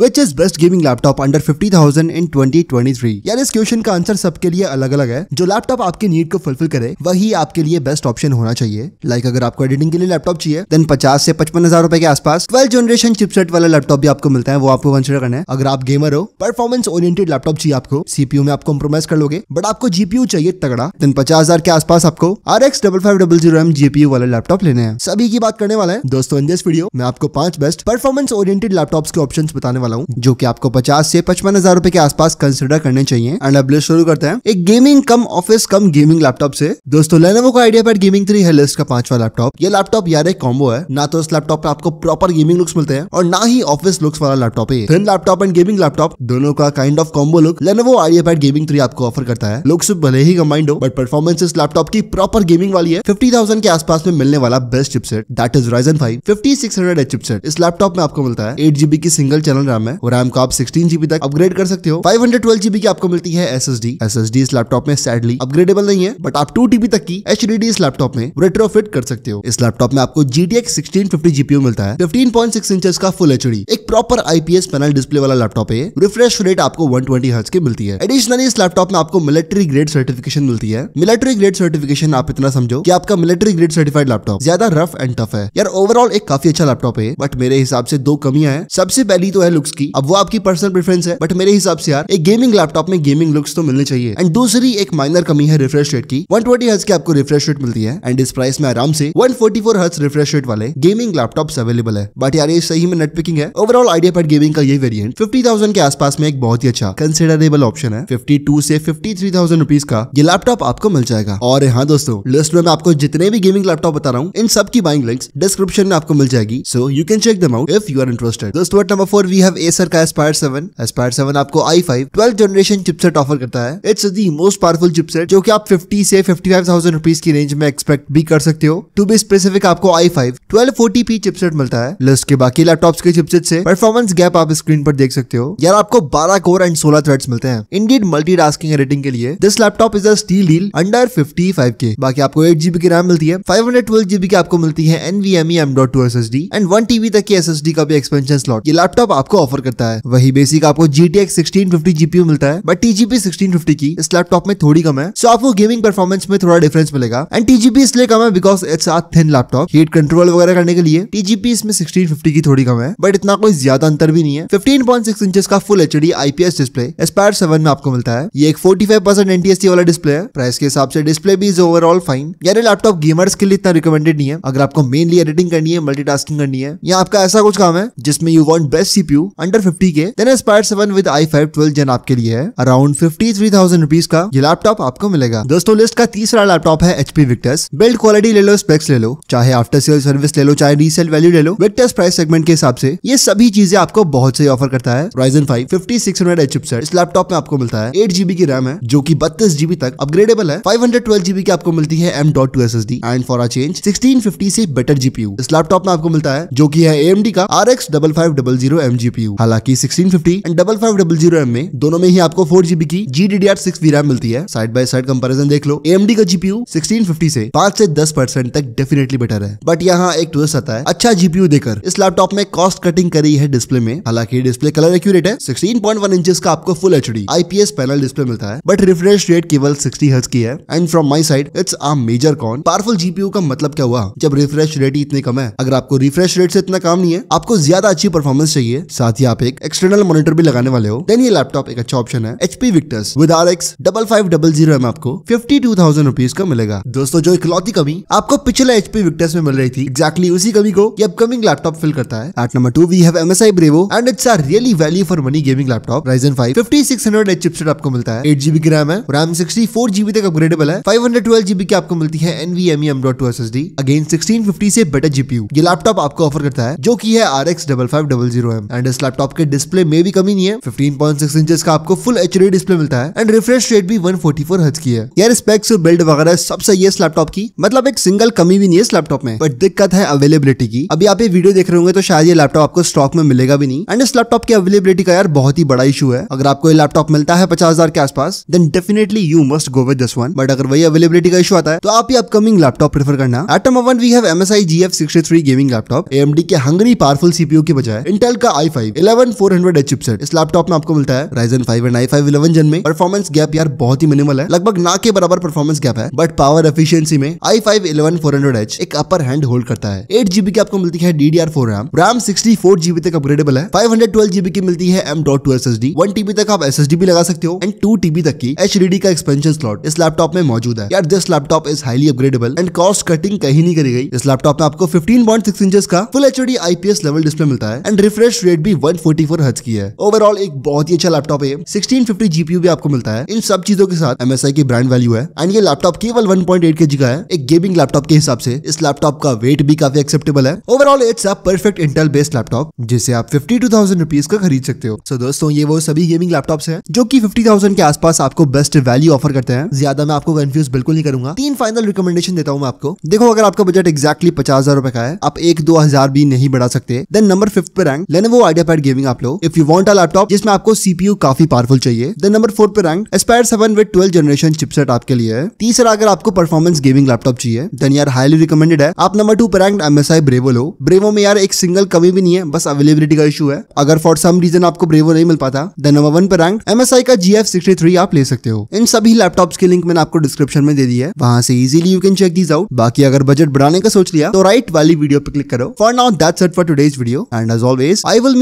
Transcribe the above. Which is best gaming laptop under 50,000 in 2023। यार इस question का आंसर सबके लिए अलग अलग है। जो लैपटॉप आपकी नीड को फुलफिल करे वही आपके लिए बेस्ट ऑप्शन होना चाहिए। लाइक अगर आपको एडिटिंग के लिए लैपटॉप चाहिए देन 50 से 55,000 रुपए के आसपास 12 जनरेशन चिपसेट वाला लैपटॉप भी आपको मिलता है, वो आपको कंसिडर करना है। अगर आप गेमर हो, परफॉर्मेंस ओरिएंटेड लैपटॉप चाहिए आपको, सीपीयू में आप कॉम्प्रोमाइज कर लोगे बट आपको जीपीयू चाहिए तगड़ा, देन 50,000 के आसपास आपको RX 5500M जीपीयू वाला लैपटॉप लेने हैं। सभी की बात करने वाला है दोस्तों। इन दिस वीडियो मैं आपको 5 बेस्ट परफॉर्मेंस ओरिएंटेड लैपटॉप्स के ऑप्शंस बताने वाला हूँ जो कि आपको 50 से 55,000 रुपए के आसपास कंसिडर करने चाहिए। एंड अब लिस्ट शुरू करते हैं एक gaming cum office cum gaming laptop से। दोस्तों Lenovo का IdeaPad Gaming 3 है लिस्ट का 5वां लैपटॉप। ये लैपटॉप यार एक कॉम्बो है, ना तो इस लैपटॉप पे आपको प्रॉपर गेमिंग लुक्स मिलते हैं और ना ही ऑफिस लुक्स वाला लैपटॉप है। Thin laptop and gaming laptop दोनों का kind of combo look Lenovo IdeaPad Gaming 3 आपको ऑफर करता है। लुक्स भले ही कंबाइंड हो बट परफॉर्मेंस इस लैपटॉप की प्रॉपर गेमिंग वाली है। 50,000 के आसपास में मिलने वाला best chipset that is Ryzen 5 5600H chipset इस लैपटॉप में आपको मिलता है। 8GB की सिंगल चैनल RAM है और RAM को आप 16GB तक अपग्रेड कर सकते हो। 512GB की आपको मिलती है SSD इस लैपटॉप में सैडली अपग्रेडेबल नहीं है बट आप 2TB तक की HDD इस लैपटॉप में रेट्रोफिट कर सकते हो। इस लैपटॉप में आपको GTX 1650 GPU मिलता है, 15.6 इंचेस का फुल HD, एक प्रॉपर IPS पैनल डिस्प्ले वाला लैपटॉप है। रिफ्रेश रेट आपको 120 हर्ट्ज की मिलती है। एडिशनली इस लैपटॉप में आपको मिलिट्री ग्रेड सर्टिफिकेशन मिलती है। मिलिट्री ग्रेड सर्टिफिकेशन आप इतना समझो कि आपका मिलिट्री ग्रेड सर्टिफाइड लैपटॉप ज्यादा रफ एंड टफ है। यार ओवरऑल एक काफी अच्छा लैपटॉप है बट मेरे हिसाब से 2 कमियां हैं। सबसे पहली तो है लुक्स की, अब वो आपकी पर्सनल प्रेफरेंस है बट मेरे हिसाब से यार एक गेमिंग लैपटॉप में गेमिंग लुक्स तो मिलने चाहिए। एंड दूसरी एक माइनर कमी है रिफ्रेश रेट की, 120 हर्ट्ज की आपको रिफ्रेश रेट मिलती है एंड इस प्राइस में आराम से 144 हर्ट्ज रिफ्रेश रेट वाले गेमिंग लैपटॉप्स अवेलेबल है। बट यार ये सही में नेट पिकिंग है। ओवरऑल IdeaPad Gaming का ये वेरिएंट 50,000 के आसपास में एक बहुत ही अच्छा कंसिडरेबल ऑप्शन है। 52 से 53,000 रुपीस का ये लैपटॉप आपको मिल जाएगा। और हाँ दोस्तों, लिस्ट में मैं आपको जितने भी गेमिंग लैपटॉप बता रहा हूँ इन सब की बाइंग लिंक्स डिस्क्रिप्शन में आपको मिल जाएगी, so you can check them out if you are interested. दोस्तों at number 4 we have Acer का Aspire 7 आपको i5 12 जनरेशन चिपसेट ऑफर करता है। It's the most powerful chipset जो कि आप 50 से 55,000 रुपीस की रेंज में एक्सपेक्ट भी कर सकते हो। टू बी स्पेसिफिक आपको i5 1240p चिपसेट मिलता है। लिस्ट के बाकी लैपटॉप्स के चिपसेट से परफॉर्मेंस गैप आप स्क्रीन पर देख सकते हो। यार आपको 12 कोर एंड 16 थ्रेड्स मिलते हैं। इंडीड मल्टीटास्किंग एडिटिंग के लिए this laptop is a steal deal under 55K। बाकी आपको 8GB की रैम मिलती है, 512GB की आपको मिलती है NVMe M.2 SSD and 1TB तक की SSD का भी एक्सपेंशन स्लॉट ये लैपटॉप आपको ऑफर करता है। वही बेसिक आपको GTX 1650 GPU मिलता है बट TGP 1650 की इस लैपटॉप में थोड़ी कम है, सो आपको गेमिंग परफॉर्मेंस में थोड़ा डिफरेंस मिलेगा। एंड TGP इसलिए कम है because it's a thin laptop, heat control वगैरह करने के लिए TGP इसमें 1650 की थोड़ी कम है बट इतना कोई ज्यादा अंतर भी नहीं है। 15.6 इंचेस का full HD IPS display Aspire 7 में आपको मिलता है। ये एक 45% NTSC वाला डिस्प्ले है। प्राइस के हिसाब से डिस्प्ले भी इज ओवरऑल फाइन। यार लैपटॉप गेमर्स के लिए इतना रिकमेंडेड नहीं है। अगर आपको मेनली एडिटिंग करनी है, मल्टीटास्किंग करनी है या आपका ऐसा कुछ काम है जिसमें you want best CPU under 50K then Aspire 7 with i5 12 gen आपके लिए है। अराउंड 53,000 रुपीस का ये लैपटॉप आपको मिलेगा। दोस्तों लिस्ट का तीसरा लैपटॉप है HP Victus। बिल्ड क्वालिटी ले लो, स्पेक्स ले लो, चाहे आफ्टर सेल सर्विस ले लो, चाहे रीसेल वैल्यू ले लो, Victus प्राइस सेगमेंट के हिसाब से ये सभी चीजें आपको बहुत सही ऑफर करता है। Ryzen 5 5600H चिपसेट इस लैपटॉप में आपको मिलता है। 8GB की रैम है जो कि 32GB तक अपग्रेडेबल है। 512GB की आपको मिलती है M.2 SSD and for a change 1650 से बेटर GPU इस लैपटॉप में आपको मिलता है जो कि है AMD का RX 5500M GPU। हालांकि 1650 एंड 5500M में दोनों में ही आपको 4GB की GDDR6 रैम मिलती है। साइड बाय साइड कंपैरिजन देख लो, AMD का GPU 1650 से 5 से 10% तक डेफिनेटली बेटर है। बट यहाँ एक ट्विस्ट आता है, अच्छा GPU देकर इस लैपटॉप में कॉस्ट कटिंग करी है डिस्प्ले में। हालांकि डिस्प्ले कलर एक्यूरेट है, 16.1 इंचेस का आपको full HD IPS panel display मिलता है बट रिफ्रेश रेट केवल 60 हर्ट्ज की है। And from my side it's a major con. Powerful GPU का मतलब क्या हुआ जब रिफ्रेश रेट ही इतने कम है? अगर आपको रिफ्रेश रेट से इतना काम नहीं है, आपको ज्यादा अच्छी परफॉर्मेंस चाहिए, साथ ही आप एक एक्सटर्नल मॉनिटर भी लगाने वाले हो, देन ये लैपटॉप एक अच्छा ऑप्शन है। HP Victus with RX 5500M आपको 52,000 रुपीस का मिलेगा। दोस्तों जो इकलौती कमी आपको पिछले HP Victus में मिल रही थी, एग्जैक्टली उसी कमी को ये अपकमिंग लैपटॉप फिल करता है। At number 2 we have MSI Bravo and it's a really value for money gaming laptop. Ryzen 5 5600H chipset आपको मिलता है। 8GB की रैम है, RAM 64GB तक अपग्रेडेबल है। 512GB की आपको मिलती है NVMe M.2 SSD, अगेन 1650 से बेटर GPU ये लैपटॉप आपको ऑफर करता है जो कि है RX 5500M। एंड इस लैपटॉप के डिस्प्ले में भी कमी नहीं है, 15.6 इंचेस का आपको फुल HD डिस्प्ले मिलता है एंड रिफ्रेश रेट भी 144 हर्ट्ज की है। यार स्पेक्स बिल्ड वगैरह सब सही है इस लैपटॉप की, मतलब एक सिंगल कमी भी नहीं है इस लैपटॉप में, बट दिक्कत है अवेलेबिलिटी की। अभी आप ये वीडियो देख रहे होंगे तो शायद ये लैपटॉप आपको स्टॉक में मिलेगा भी नहीं एंड इस लैपटॉप की अवेलेबिलिटी का यार बहुत ही बड़ा इशू है। अगर आपको ये लैपटॉप मिलता है 50,000 के आसपास then definitely you must go with this one, but अगर वही अवेलेबिलिटी का इशू आता है तो आप ये अपकमिंग लैपटॉप प्रेफर करना। At number 1 we have MSI GF63 gaming laptop. AMD के हंगरी पावरफुल CPU के बजाय इंटेल का i5 5 11400H चिपसेट। इस लैपटॉप में आपको मिलता है Ryzen 5 एंड i5 11 जन में। परफॉर्मेंस गैप यार बहुत ही मिनिमल है, लगभग ना के बराबर परफॉर्मेंस गैप है, बट पावर एफिशिएंसी में i5 11400H एक अपर हैंड होल्ड करता है। 8GB की आपको मिलती है DDR4 RAM, 64GB तक अपग्रेडेबल है, 512GB की मिलती है M.2 SSD, 1TB तक आप SSD भी लगा सकते हो एंड 2TB तक की HDD का एक्सपेंशन स्लॉट इस लैपटॉप में मौजूद है। यार this laptop is highly upgradable and cost cutting कहीं नहीं करी गई। इस लैपटॉप में आपको 15.6 इंचेस का full HD IPS level display मिलता है एंड रिफ्रेश रेट भी 144 हर्ट्ज की है। ओवरऑल एक बहुत ही अच्छा लैपटॉप है। 1650 जीपीयू भी आपको मिलता है। इन सब चीजों के साथ MSI की ब्रांड वैल्यू है एंड ये लैपटॉप केवल 1.8 केजी का है। एक गेमिंग लैपटॉप के हिसाब से इस लैपटॉप का वेट भी काफी एक्सेप्टेबल है। Overall it's a perfect Intel based laptop जिसे आप 52,000 रुपीज का खरीद सकते हो। सो दोस्तों ये वो सभी गेमिंग लैपटॉप्स हैं जो कि 50,000 के आसपास आपको बेस्ट वैल्यू ऑफर करते हैं। ज्यादा मैं आपको कंफ्यूज बिल्कुल नहीं करूंगा। 3 फाइनल रिकमेंडेशन देता हूँ मैं आपको। देखो अगर आपका बजट एक्जैक्टली 50,000 रुपए का है, आप 1-2 हजार भी नहीं बढ़ा सकते, देन नंबर 5 पे रैंक Lenovo IdeaPad Gaming आप लो if you want a laptop जिसमें आपको सीपीयू काफी पावरफुल चाहिए। देन नंबर 4 पे rank Aspire 7 with 12 generation chipset आपके लिए है। तीसरा अगर आपको परफॉर्मेंस गेमिंग लैपटॉप चाहिए देन यार हाईली रिकमेंडेड है। आप नंबर 2 पे रैंक MSI Bravo लो। Bravo में यार एक सिंगल कमी भी नहीं है, बस अवेलेबिलिटी का इशू है। अगर फॉर सम रीजन आपको Bravo नहीं मिल पाता देन नंबर 1 पे रैंक MSI का GF63 आप ले सकते हो। इन सभी लैपटॉप्स की लिंक मैंने आपको डिस्क्रिप्शन में दे दी है, वहां से easily you can check these out. बाकी अगर बजट बढ़ाने का सोच लिया तो राइट वाली वीडियो पे क्लिक करो। For now that's it for today's video and as always I will